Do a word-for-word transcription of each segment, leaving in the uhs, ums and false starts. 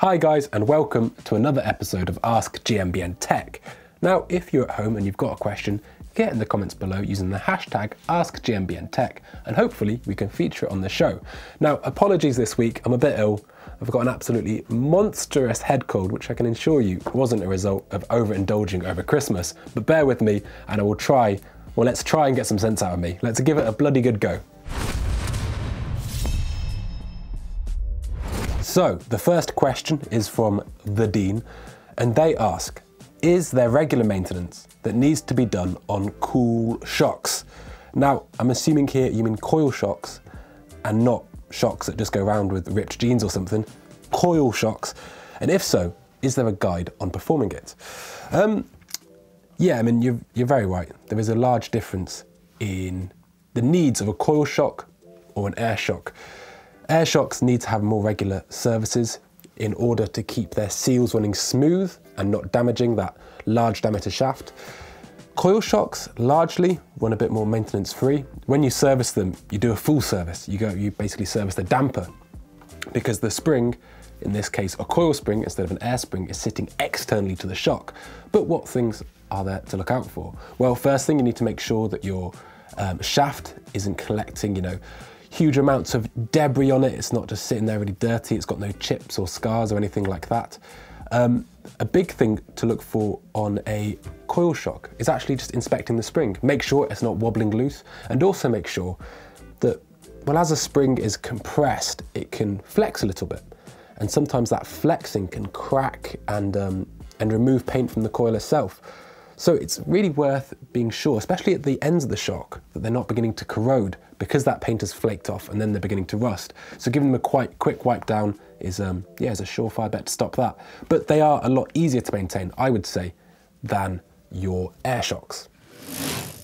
Hi guys, and welcome to another episode of Ask G M B N Tech. Now, if you're at home and you've got a question, get in the comments below using the hashtag Ask G M B N Tech, and hopefully we can feature it on the show. Now, apologies this week, I'm a bit ill. I've got an absolutely monstrous head cold, which I can assure you wasn't a result of overindulging over Christmas, but bear with me and I will try, well, let's try and get some sense out of me. Let's give it a bloody good go. So, the first question is from The Dean, and they ask, is there regular maintenance that needs to be done on cool shocks? Now, I'm assuming here you mean coil shocks and not shocks that just go round with ripped jeans or something, coil shocks. And if so, is there a guide on performing it? Um, yeah, I mean, you're, you're very right. There is a large difference in the needs of a coil shock or an air shock. Air shocks need to have more regular services in order to keep their seals running smooth and not damaging that large diameter shaft. Coil shocks largely run a bit more maintenance free. When you service them, you do a full service. You go, you basically service the damper because the spring, in this case a coil spring instead of an air spring, is sitting externally to the shock. But what things are there to look out for? Well, first thing, you need to make sure that your um, shaft isn't collecting, you know, huge amounts of debris on it. It's not just sitting there really dirty. It's got no chips or scars or anything like that. Um, a big thing to look for on a coil shock is actually just inspecting the spring. Make sure it's not wobbling loose, and also make sure that, well, as a spring is compressed, it can flex a little bit. And sometimes that flexing can crack and, um, and remove paint from the coil itself. So it's really worth being sure, especially at the ends of the shock, that they're not beginning to corrode because that paint has flaked off and then they're beginning to rust. So giving them a quite quick wipe down is, um, yeah, is a surefire bet to stop that. But they are a lot easier to maintain, I would say, than your air shocks.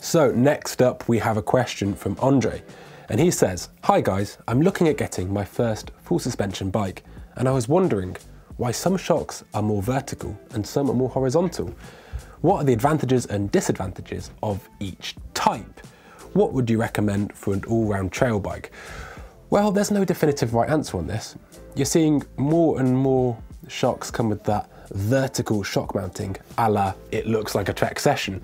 So next up, we have a question from Andre, and he says, hi guys, I'm looking at getting my first full suspension bike, and I was wondering why some shocks are more vertical and some are more horizontal. What are the advantages and disadvantages of each type? What would you recommend for an all-round trail bike? Well, there's no definitive right answer on this. You're seeing more and more shocks come with that vertical shock mounting, a la it looks like a Trek Session.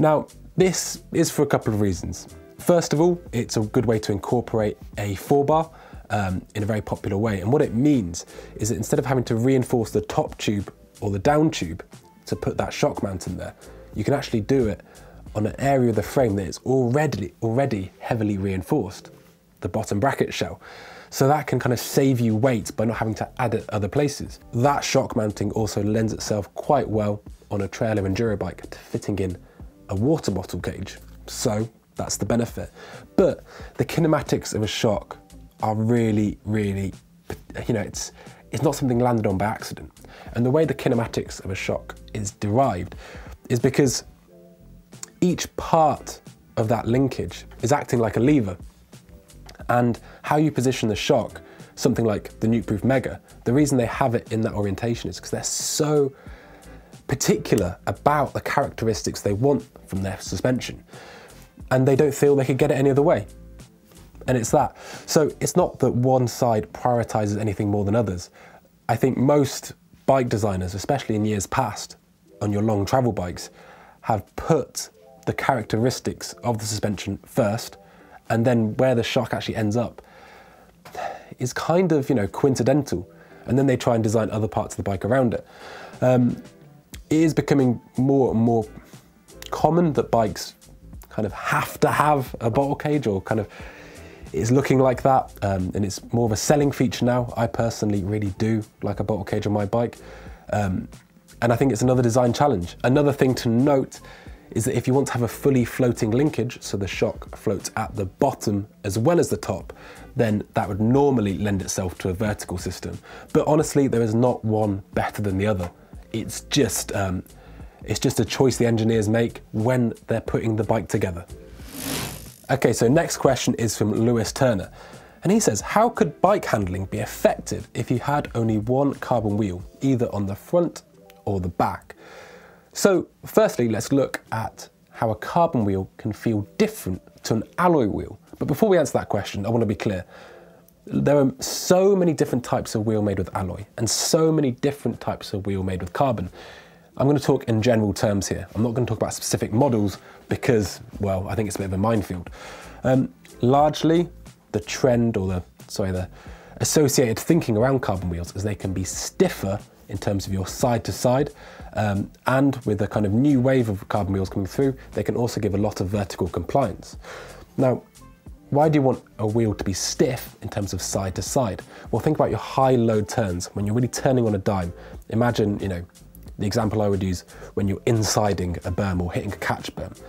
Now, this is for a couple of reasons. First of all, it's a good way to incorporate a four bar um, in a very popular way. And what it means is that instead of having to reinforce the top tube or the down tube to put that shock mount in there, you can actually do it on an area of the frame that is already already heavily reinforced, the bottom bracket shell. So that can kind of save you weight by not having to add it other places. That shock mounting also lends itself quite well on a trail or enduro bike to fitting in a water bottle cage. So that's the benefit. But the kinematics of a shock are really, really, you know, it's, it's not something landed on by accident. And the way the kinematics of a shock is derived is because each part of that linkage is acting like a lever. And how you position the shock, something like the Nukeproof Mega, the reason they have it in that orientation is because they're so particular about the characteristics they want from their suspension. And they don't feel they could get it any other way. And it's that. So it's not that one side prioritizes anything more than others. I think most bike designers, especially in years past, on your long travel bikes, have put the characteristics of the suspension first, and then where the shock actually ends up is kind of, you know, coincidental. And then they try and design other parts of the bike around it. Um, it is becoming more and more common that bikes kind of have to have a bottle cage, or kind of it's looking like that, um, and it's more of a selling feature now. I personally really do like a bottle cage on my bike, um, and I think it's another design challenge. Another thing to note is that if you want to have a fully floating linkage, so the shock floats at the bottom as well as the top, then that would normally lend itself to a vertical system. But honestly, there is not one better than the other. It's just, um, it's just a choice the engineers make when they're putting the bike together. Okay, so next question is from Lewis Turner, and he says, how could bike handling be effective if you had only one carbon wheel, either on the front or the back? So firstly, let's look at how a carbon wheel can feel different to an alloy wheel. But before we answer that question, I want to be clear. There are so many different types of wheel made with alloy and so many different types of wheel made with carbon. I'm going to talk in general terms here. I'm not going to talk about specific models because, well, I think it's a bit of a minefield. Um, largely, the trend or the, sorry, the associated thinking around carbon wheels is they can be stiffer in terms of your side to side, um, and with a kind of new wave of carbon wheels coming through, they can also give a lot of vertical compliance. Now, why do you want a wheel to be stiff in terms of side to side? Well, think about your high load turns when you're really turning on a dime. Imagine, you know, the example I would use when you're insiding a berm or hitting a catch berm.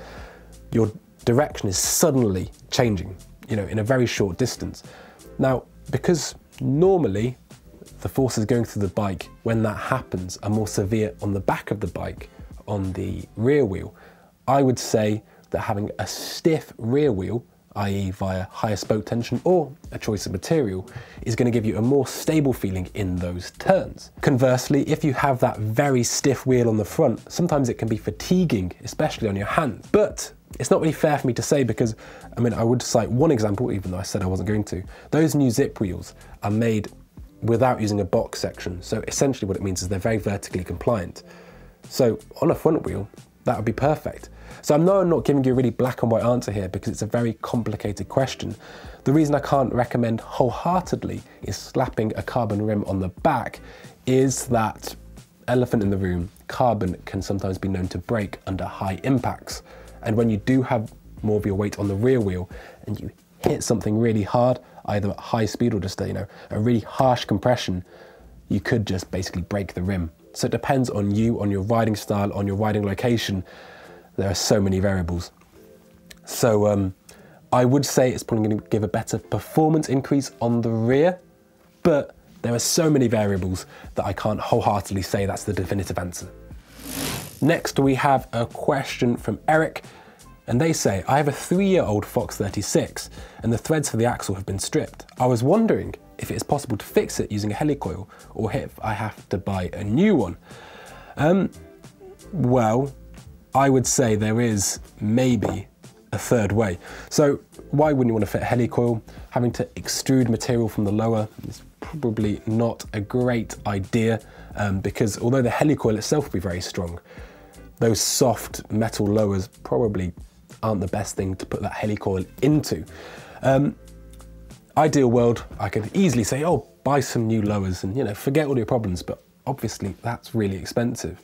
Your direction is suddenly changing, you know, in a very short distance. Now, because normally the forces going through the bike when that happens are more severe on the back of the bike, on the rear wheel, I would say that having a stiff rear wheel, that is via higher spoke tension or a choice of material, is going to give you a more stable feeling in those turns. Conversely, if you have that very stiff wheel on the front, sometimes it can be fatiguing, especially on your hands. But it's not really fair for me to say because, I mean, I would cite one example, even though I said I wasn't going to. Those new zip wheels are made without using a box section. So essentially what it means is they're very vertically compliant. So on a front wheel, that would be perfect. So I know I'm not giving you a really black and white answer here because it's a very complicated question. The reason I can't recommend wholeheartedly is slapping a carbon rim on the back is that, elephant in the room, carbon can sometimes be known to break under high impacts. And when you do have more of your weight on the rear wheel and you hit something really hard, either at high speed or just a, you know, a really harsh compression, you could just basically break the rim. So it depends on you, on your riding style, on your riding location. There are so many variables. So um, I would say it's probably going to give a better performance increase on the rear, but there are so many variables that I can't wholeheartedly say that's the definitive answer. Next, we have a question from Eric, and they say, I have a three-year-old Fox thirty-six, and the threads for the axle have been stripped. I was wondering if it is possible to fix it using a helicoil, or if I have to buy a new one. Um, well, I would say there is maybe a third way. So why wouldn't you want to fit a helicoil? Having to extrude material from the lower is probably not a great idea um, because although the helicoil itself will be very strong, those soft metal lowers probably aren't the best thing to put that helicoil into. Um, ideal world, I could easily say, oh, buy some new lowers and, you know, forget all your problems, but obviously that's really expensive.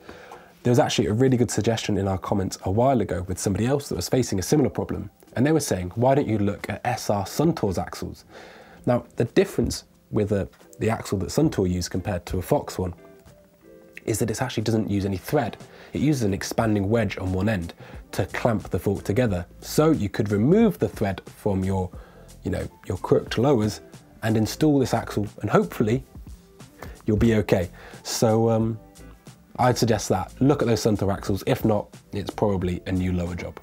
There was actually a really good suggestion in our comments a while ago with somebody else that was facing a similar problem. And they were saying, why don't you look at S R Suntour's axles? Now, the difference with a, the axle that Suntour used compared to a Fox one is that it actually doesn't use any thread. It uses an expanding wedge on one end to clamp the fork together. So you could remove the thread from your, you know, your crooked lowers and install this axle, and hopefully you'll be okay. So, um, I'd suggest that. Look at those Suntour axles. If not, it's probably a new lower job.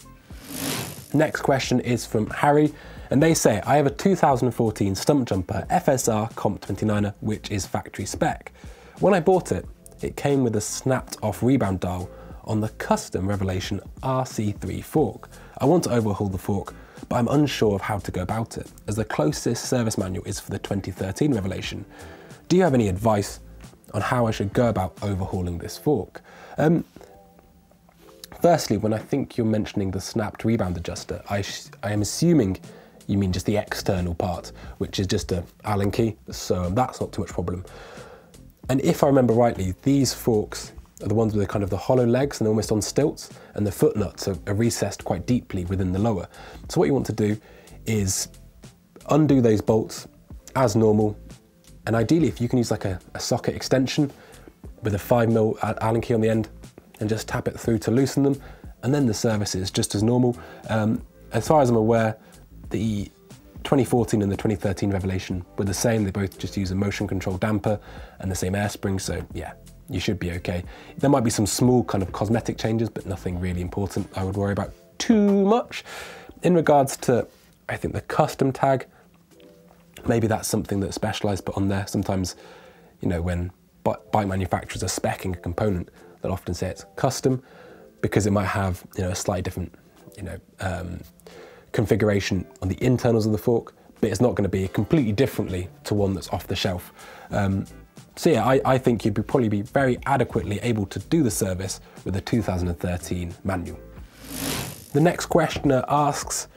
Next question is from Harry, and they say, I have a two thousand fourteen Stumpjumper F S R Comp twenty-niner, which is factory spec. When I bought it, it came with a snapped off rebound dial on the custom Revelation R C three fork. I want to overhaul the fork, but I'm unsure of how to go about it, as the closest service manual is for the twenty thirteen Revelation. Do you have any advice on how I should go about overhauling this fork? Um, firstly, when I think you're mentioning the snapped rebound adjuster, I, I am assuming you mean just the external part, which is just a Allen key, so that's not too much problem. And if I remember rightly, these forks are the ones with the kind of the hollow legs and almost on stilts, and the foot nuts are, are recessed quite deeply within the lower. So what you want to do is undo those bolts as normal, and ideally, if you can use like a, a socket extension with a five mil Allen key on the end and just tap it through to loosen them, and then the service is just as normal. Um, as far as I'm aware, the twenty fourteen and the twenty thirteen Revelation were the same. They both just use a motion control damper and the same air spring, so yeah, you should be okay. There might be some small kind of cosmetic changes, but nothing really important I would worry about too much. In regards to, I think, the custom tag, maybe that's something that Specialized put on there. Sometimes, you know, when bike manufacturers are speccing a component, they'll often say it's custom because it might have, you know, a slightly different, you know, um, configuration on the internals of the fork, but it's not going to be completely differently to one that's off the shelf. Um, so yeah, I, I think you'd be probably be very adequately able to do the service with a two thousand thirteen manual. The next questioner asks,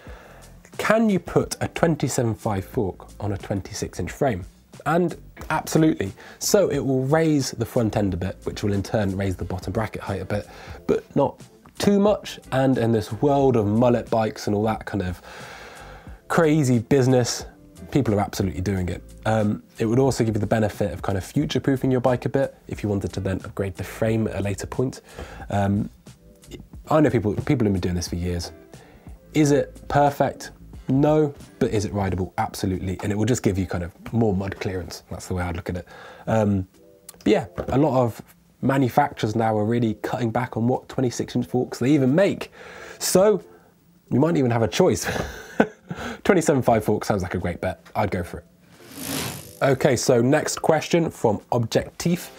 can you put a twenty-seven point five fork on a twenty-six inch frame? And absolutely. So it will raise the front end a bit, which will in turn raise the bottom bracket height a bit, but not too much. And in this world of mullet bikes and all that kind of crazy business, people are absolutely doing it. Um, it would also give you the benefit of kind of future-proofing your bike a bit if you wanted to then upgrade the frame at a later point. Um, I know people, people have been doing this for years. Is it perfect? No, but is it rideable? Absolutely. And it will just give you kind of more mud clearance. That's the way I'd look at it. Um, but yeah, a lot of manufacturers now are really cutting back on what twenty-six inch forks they even make. So you might even have a choice. twenty-seven point five fork sounds like a great bet. I'd go for it. Okay, so next question from Objectif.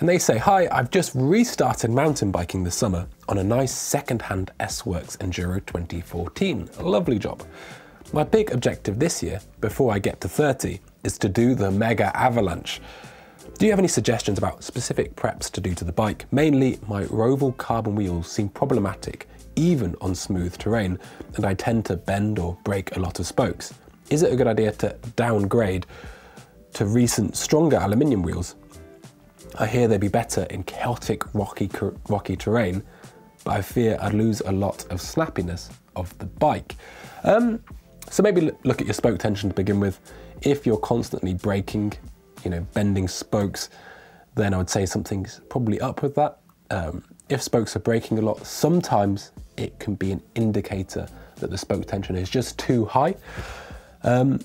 And they say, hi, I've just restarted mountain biking this summer on a nice second-hand S-Works Enduro twenty fourteen. A lovely job. My big objective this year, before I get to thirty, is to do the Mega Avalanche. Do you have any suggestions about specific preps to do to the bike? Mainly, my Roval carbon wheels seem problematic, even on smooth terrain, and I tend to bend or break a lot of spokes. Is it a good idea to downgrade to recent stronger aluminium wheels? I hear they'd be better in chaotic, rocky, rocky terrain, but I fear I'd lose a lot of snappiness of the bike. Um, so maybe look at your spoke tension to begin with. If you're constantly braking, you know, bending spokes, then I would say something's probably up with that. Um, if spokes are braking a lot, sometimes it can be an indicator that the spoke tension is just too high. Um,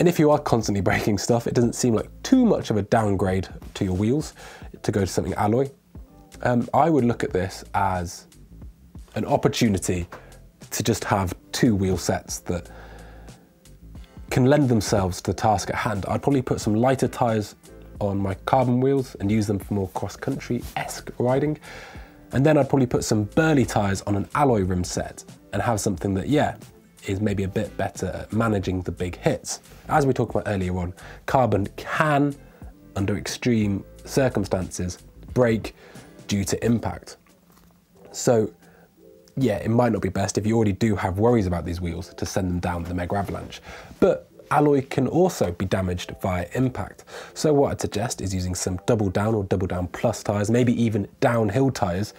And if you are constantly braking stuff, it doesn't seem like too much of a downgrade to your wheels to go to something alloy. Um, I would look at this as an opportunity to just have two wheel sets that can lend themselves to the task at hand. I'd probably put some lighter tires on my carbon wheels and use them for more cross-country-esque riding. And then I'd probably put some burly tires on an alloy rim set and have something that, yeah, is maybe a bit better at managing the big hits. As we talked about earlier on, carbon can, under extreme circumstances, break due to impact. So yeah, it might not be best if you already do have worries about these wheels to send them down the Mega Avalanche. But alloy can also be damaged via impact. So what I'd suggest is using some double down or double down plus tires, maybe even downhill tires,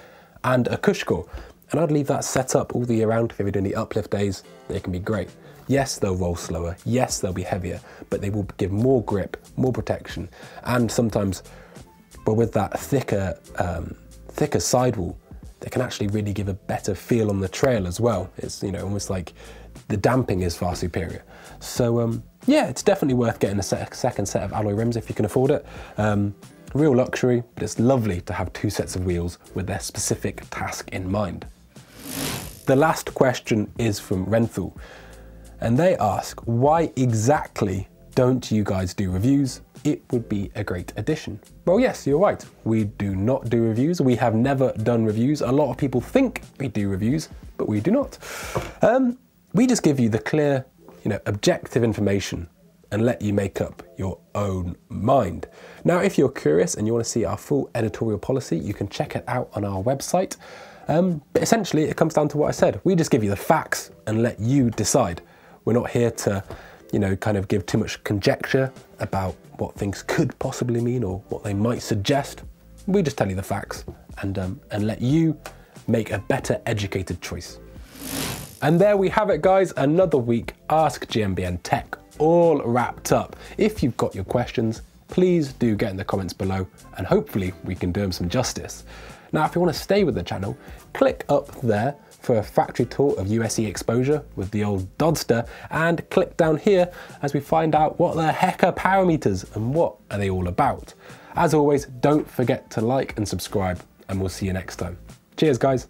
and a Cushcore. And I'd leave that set up all the year round. If you're doing the uplift days, they can be great. Yes, they'll roll slower. Yes, they'll be heavier, but they will give more grip, more protection. And sometimes, but with that thicker, um, thicker sidewall, they can actually really give a better feel on the trail as well. It's, you know, almost like the damping is far superior. So um, yeah, it's definitely worth getting a, set, a second set of alloy rims if you can afford it. Um, real luxury, but it's lovely to have two sets of wheels with their specific task in mind. The last question is from Renthal, and they ask, why exactly don't you guys do reviews? It would be a great addition. Well, yes, you're right. We do not do reviews. We have never done reviews. A lot of people think we do reviews, but we do not. Um, we just give you the clear, you know, objective information and let you make up your own mind. Now, if you're curious and you want to see our full editorial policy, you can check it out on our website. Um, but essentially, it comes down to what I said. We just give you the facts and let you decide. We're not here to, you know, kind of give too much conjecture about what things could possibly mean or what they might suggest. We just tell you the facts and, um, and let you make a better educated choice. And there we have it, guys. Another week, Ask G M B N Tech, all wrapped up. If you've got your questions, please do get in the comments below and hopefully we can do them some justice. Now, if you want to stay with the channel, click up there for a factory tour of U S E exposure with the old Dodster, and click down here as we find out what the heck are power meters and what are they all about. As always, don't forget to like and subscribe, and we'll see you next time. Cheers, guys.